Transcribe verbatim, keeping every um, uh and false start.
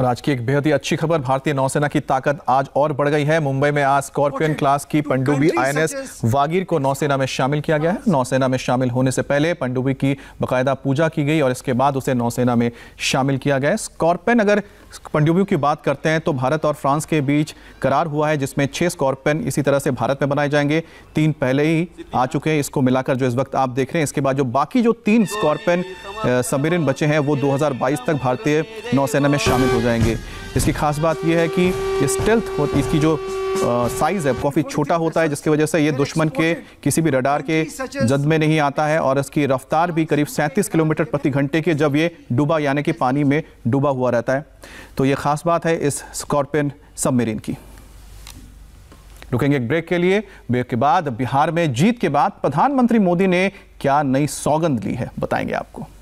और आज की एक बेहद ही अच्छी खबर, भारतीय नौसेना की ताकत आज और बढ़ गई है। मुंबई में आज स्कॉर्पियन क्लास की पनडुब्बी आईएनएस वागीर को नौसेना में शामिल किया गया है। नौसेना में शामिल होने से पहले पनडुब्बी की बाकायदा पूजा की गई और इसके बाद उसे नौसेना में शामिल किया गया। स्कॉर्पियन, अगर पनडुब्बियों की बात करते हैं तो भारत और फ्रांस के बीच करार हुआ है जिसमें छह स्कॉर्पियन इसी तरह से भारत में बनाए जाएंगे। तीन पहले ही आ चुके हैं, इसको मिलाकर जो इस वक्त आप देख रहे हैं, इसके बाद जो बाकी जो तीन स्कॉर्पियन सबमरीन बचे हैं वो दो हज़ार बाईस तक भारतीय नौसेना में शामिल हो जाएंगे। इसकी खास बात यह है कि ये स्टेल्थ होती, इसकी जो साइज़ है काफ़ी छोटा होता है जिसकी वजह से ये दुश्मन के किसी भी रडार के जद में नहीं आता है और इसकी रफ्तार भी करीब सैंतीस किलोमीटर प्रति घंटे की जब ये डूबा यानी कि पानी में डूबा हुआ रहता है। तो ये खास बात है इस स्कॉर्पियन सबमरीन की। रुकेंगे एक ब्रेक के लिए। ब्रेक के बाद बिहार में जीत के बाद प्रधानमंत्री मोदी ने क्या नई सौगंध ली है बताएंगे आपको।